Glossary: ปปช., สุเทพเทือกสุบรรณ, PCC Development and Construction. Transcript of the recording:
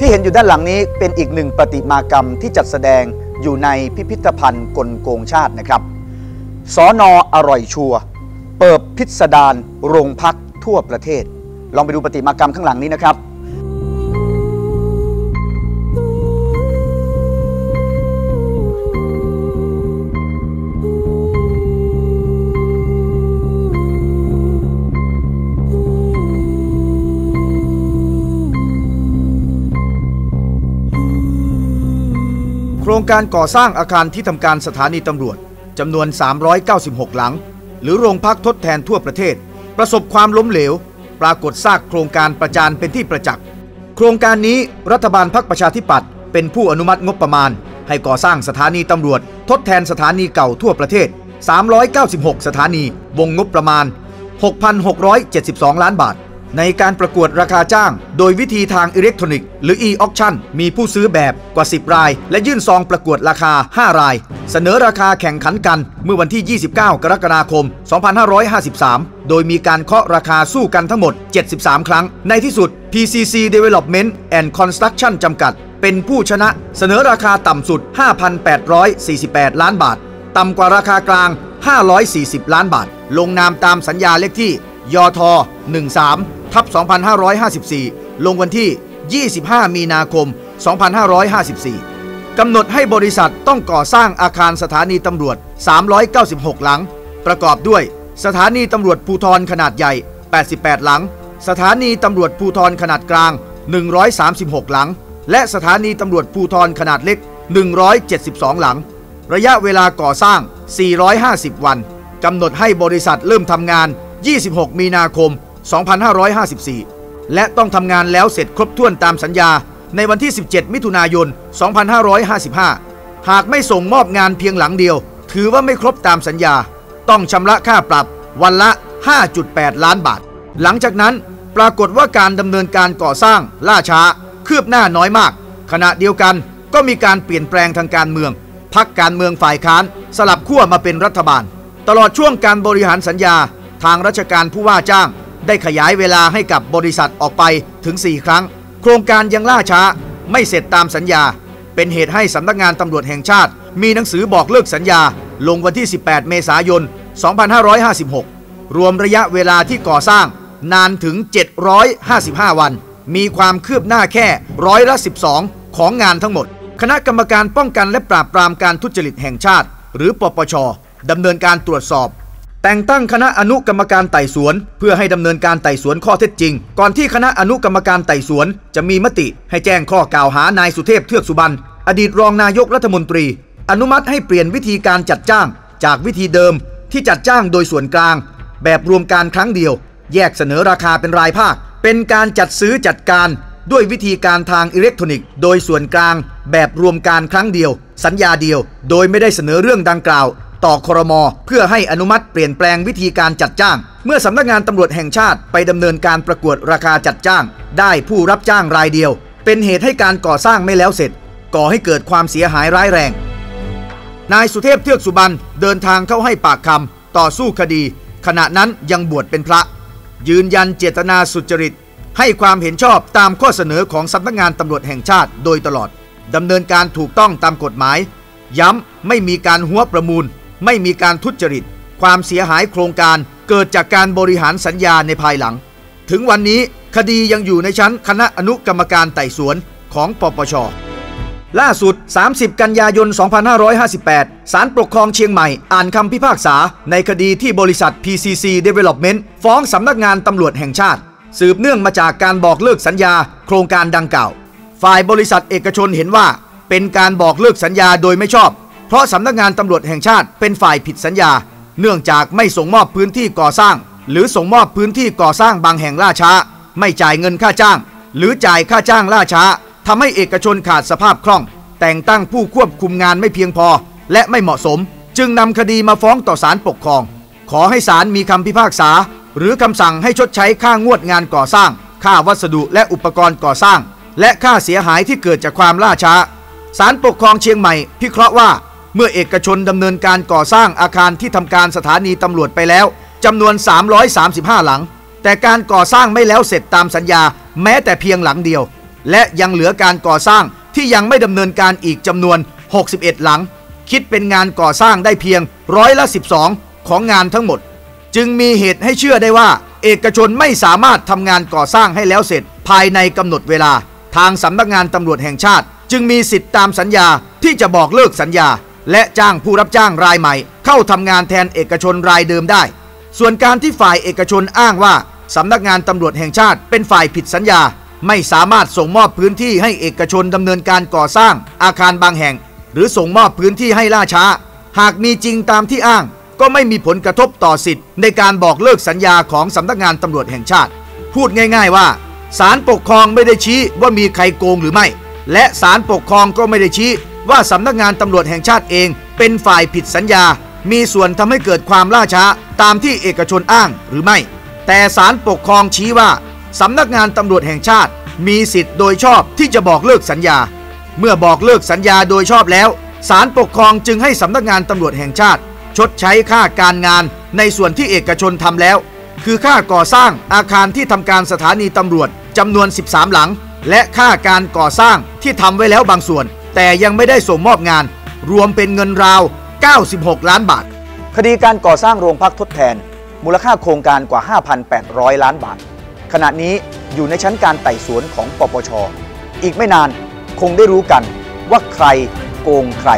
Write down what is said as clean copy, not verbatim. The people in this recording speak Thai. ที่เห็นอยู่ด้านหลังนี้เป็นอีกหนึ่งประติมากรรมที่จัดแสดงอยู่ในพิพิธภัณฑ์กลโกงชาตินะครับสน.อร่อยชัวร์เปิดพิสดารโรงพักทั่วประเทศลองไปดูประติมากรรมข้างหลังนี้นะครับโครงการก่อสร้างอาคารที่ทำการสถานีตำรวจจำนวน396หลังหรือโรงพักทดแทนทั่วประเทศประสบความล้มเหลวปรากฏซากโครงการประจานเป็นที่ประจักษ์โครงการนี้รัฐบาลพรรคประชาธิปัตย์เป็นผู้อนุมัติงบประมาณให้ก่อสร้างสถานีตำรวจทดแทนสถานีเก่าทั่วประเทศ396สถานีวงงบประมาณ 6,672 ล้านบาทในการประกวดราคาจ้างโดยวิธีทางอิเล็กทรอนิกส์หรือ e-auction มีผู้ซื้อแบบกว่า10รายและยื่นซองประกวดราคา5รายเสนอราคาแข่งขันกันเมื่อวันที่29กรกฎาคม2553โดยมีการเคาะราคาสู้กันทั้งหมด73ครั้งในที่สุด PCC Development and Construction จำกัดเป็นผู้ชนะเสนอราคาต่ำสุด 5,848 ล้านบาทต่ำกว่าราคากลาง540ล้านบาทลงนามตามสัญญาเลขที่ยท13/2554 ลงวันที่25มีนาคม2554กำหนดให้บริษัทต้องก่อสร้างอาคารสถานีตำรวจ396หลังประกอบด้วยสถานีตำรวจภูธรขนาดใหญ่88หลังสถานีตำรวจภูธรขนาดกลาง136หลังและสถานีตำรวจภูธรขนาดเล็ก172หลังระยะเวลาก่อสร้าง450วันกำหนดให้บริษัทเริ่มทำงาน26มีนาคม2554และต้องทำงานแล้วเสร็จครบถ้วนตามสัญญาในวันที่17มิถุนายน2555หากไม่ส่งมอบงานเพียงหลังเดียวถือว่าไม่ครบตามสัญญาต้องชำระค่าปรับวันละ 5.8 ล้านบาทหลังจากนั้นปรากฏว่าการดำเนินการก่อสร้างล่าช้าคืบหน้าน้อยมากขณะเดียวกันก็มีการเปลี่ยนแปลงทางการเมืองพรรคการเมืองฝ่ายค้านสลับขั้วมาเป็นรัฐบาลตลอดช่วงการบริหารสัญญาทางราชการผู้ว่าจ้างได้ขยายเวลาให้กับบริษัทออกไปถึง4ครั้งโครงการยังล่าช้าไม่เสร็จตามสัญญาเป็นเหตุให้สำนักงานตำรวจแห่งชาติมีหนังสือบอกเลิกสัญญาลงวันที่18เมษายน2556รวมระยะเวลาที่ก่อสร้างนานถึง755วันมีความคืบหน้าแค่12%ของงานทั้งหมดคณะกรรมการป้องกันและปราบปรามการทุจริตแห่งชาติหรือปปช.ดำเนินการตรวจสอบแต่งตั้งคณะอนุกรรมการไต่สวนเพื่อให้ดำเนินการไต่สวนข้อเท็จจริงก่อนที่คณะอนุกรรมการไต่สวนจะมีมติให้แจ้งข้อกล่าวหานายสุเทพเทือกสุบรรณอดีตรองนายกรัฐมนตรีอนุมัติให้เปลี่ยนวิธีการจัดจ้างจากวิธีเดิมที่จัดจ้างโดยส่วนกลางแบบรวมการครั้งเดียวแยกเสนอราคาเป็นรายภาคเป็นการจัดซื้อจัดการด้วยวิธีการทางอิเล็กทรอนิกส์โดยส่วนกลางแบบรวมการครั้งเดียวสัญญาเดียวโดยไม่ได้เสนอเรื่องดังกล่าวต่อครม.เพื่อให้อนุมัติเปลี่ยนแปลงวิธีการจัดจ้างเมื่อสำนักงานตำรวจแห่งชาติไปดำเนินการประกวดราคาจัดจ้างได้ผู้รับจ้างรายเดียวเป็นเหตุให้การก่อสร้างไม่แล้วเสร็จก่อให้เกิดความเสียหายร้ายแรงนายสุเทพเทือกสุบรรณเดินทางเข้าให้ปากคำต่อสู้คดีขณะนั้นยังบวชเป็นพระยืนยันเจตนาสุจริตให้ความเห็นชอบตามข้อเสนอของสำนักงานตำรวจแห่งชาติโดยตลอดดำเนินการถูกต้องตามกฎหมายย้ำไม่มีการหัวประมูลไม่มีการทุจริตความเสียหายโครงการเกิดจากการบริหารสัญญาในภายหลังถึงวันนี้คดียังอยู่ในชั้นคณะอนุกรรมการไต่สวนของปปช.ล่าสุด30กันยายน2558ศาลปกครองเชียงใหม่อ่านคำพิพากษาในคดีที่บริษัท PCC Development ฟ้องสำนักงานตำรวจแห่งชาติสืบเนื่องมาจากการบอกเลิกสัญญาโครงการดังกล่าวฝ่ายบริษัทเอกชนเห็นว่าเป็นการบอกเลิกสัญญาโดยไม่ชอบเพราะสำนักงานตำรวจแห่งชาติเป็นฝ่ายผิดสัญญาเนื่องจากไม่ส่งมอบพื้นที่ก่อสร้างหรือส่งมอบพื้นที่ก่อสร้างบางแห่งล่าช้าไม่จ่ายเงินค่าจ้างหรือจ่ายค่าจ้างล่าช้าทำให้เอกชนขาดสภาพคล่องแต่งตั้งผู้ควบคุมงานไม่เพียงพอและไม่เหมาะสมจึงนำคดีมาฟ้องต่อศาลปกครองขอให้ศาลมีคำพิพากษาหรือคำสั่งให้ชดใช้ค่างวดงานก่อสร้างค่าวัสดุและอุปกรณ์ก่อสร้างและค่าเสียหายที่เกิดจากความล่าช้าศาลปกครองเชียงใหม่พิเคราะห์ว่าเมื่อเอกชนดำเนินการก่อสร้างอาคารที่ทำการสถานีตำรวจไปแล้วจำนวน335หลังแต่การก่อสร้างไม่แล้วเสร็จตามสัญญาแม้แต่เพียงหลังเดียว และยังเหลือการก่อสร้างที่ยังไม่ดำเนินการอีกจำนวน61หลังคิดเป็นงานก่อสร้างได้เพียง12%ของงานทั้งหมดจึงมีเหตุให้เชื่อได้ว่าเอกชนไม่สามารถทำงานก่อสร้างให้แล้วเสร็จภายในกำหนดเวลาทางสำนักงานตำรวจแห่งชาติจึงมีสิทธิตามสัญญาที่จะบอกเลิกสัญญาและจ้างผู้รับจ้างรายใหม่เข้าทำงานแทนเอกชนรายเดิมได้ส่วนการที่ฝ่ายเอกชนอ้างว่าสำนักงานตำรวจแห่งชาติเป็นฝ่ายผิดสัญญาไม่สามารถส่งมอบพื้นที่ให้เอกชนดำเนินการก่อสร้างอาคารบางแห่งหรือส่งมอบพื้นที่ให้ล่าช้าหากมีจริงตามที่อ้างก็ไม่มีผลกระทบต่อสิทธิ์ในการบอกเลิกสัญญาของสำนักงานตำรวจแห่งชาติพูดง่ายๆว่าศาลปกครองไม่ได้ชี้ว่ามีใครโกงหรือไม่และศาลปกครองก็ไม่ได้ชี้ว่าสำนักงานตำรวจแห่งชาติเองเป็นฝ่ายผิดสัญญามีส่วนทำให้เกิดความล่าช้าตามที่เอกชนอ้างหรือไม่แต่ศาลปกครองชี้ว่าสำนักงานตำรวจแห่งชาติมีสิทธิ์โดยชอบที่จะบอกเลิกสัญญาเมื่อบอกเลิกสัญญาโดยชอบแล้วศาลปกครองจึงให้สำนักงานตำรวจแห่งชาติชดใช้ค่าการงานในส่วนที่เอกชนทำแล้วคือค่าก่อสร้างอาคารที่ทำการสถานีตำรวจจำนวน13หลังและค่าการก่อสร้างที่ทำไว้แล้วบางส่วนแต่ยังไม่ได้ส่งมอบงานรวมเป็นเงินราว96ล้านบาทคดีการก่อสร้างโรงพักทดแทนมูลค่าโครงการกว่า 5,800 ล้านบาทขณะนี้อยู่ในชั้นการไต่สวนของปปช.อีกไม่นานคงได้รู้กันว่าใครโกงใคร